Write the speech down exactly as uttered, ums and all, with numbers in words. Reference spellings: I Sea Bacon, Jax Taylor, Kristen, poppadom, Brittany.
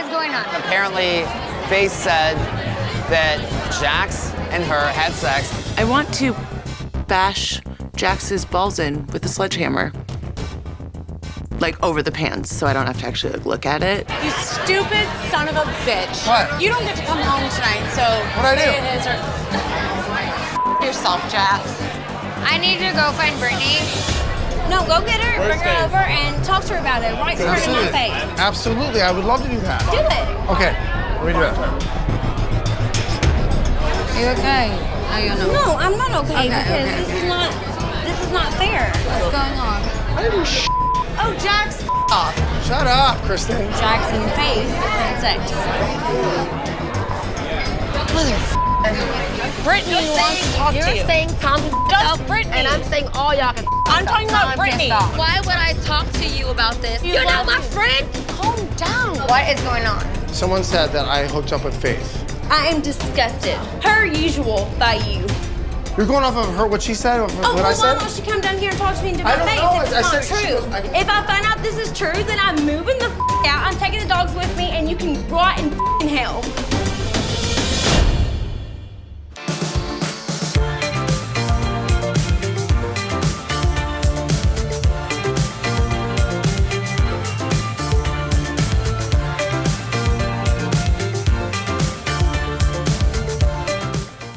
is going on? Apparently, Faye said that Jax and her had sex. I want to bash Jax's balls in with a sledgehammer. Like, over the pants, so I don't have to actually like, look at it. You stupid son of a bitch. What? You don't get to come home tonight, so... What'd I do? It is or... yourself, Jax. I need to go find Brittany. No, go get her, Where's bring her Dave? over, and talk to her about it. Right square in her face. Absolutely, I would love to do that. Do it. Okay, let me do that. Are you okay? Are you okay? No, I'm not okay, okay because okay. this is not... This is not fair. What's going on? I didn't sh Oh, Jax, f off. Shut up, Kristen. Jax in your face and sex. Motherfucker. Brittany wants to talk to you. You're saying Tom can Brittany. And I'm saying all y'all can I'm talking about Brittany. Why would I talk to you about this? You're not my friend. Calm down. What is going on? Someone said that I hooked up with Faith. I am disgusted. Her usual by you. You're going off of her, what she said, what oh, I said? Oh, well, why don't she come down here and talk to me into my face? Know. It's I, not I said true. Was, I... If I find out this is true, then I'm moving the f out. I'm taking the dogs with me, and you can rot in f hell.